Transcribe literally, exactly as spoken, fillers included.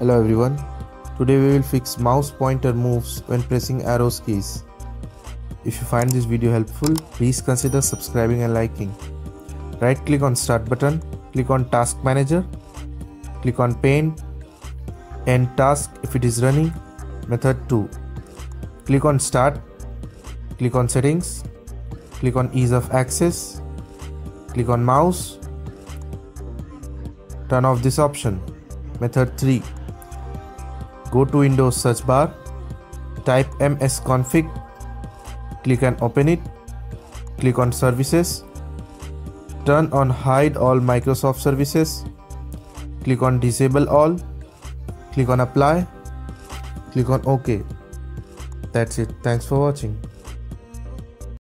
Hello everyone, today we will fix mouse pointer moves when pressing arrows keys. If you find this video helpful, please consider subscribing and liking. Right click on start button, click on task manager, click on paint, end task if it is running, method two. Click on start, click on settings, click on ease of access, click on mouse, turn off this option, method three. Go to Windows search bar, type msconfig, click and open it, click on services, turn on hide all Microsoft services, click on disable all, click on apply, click on OK. That's it. Thanks for watching.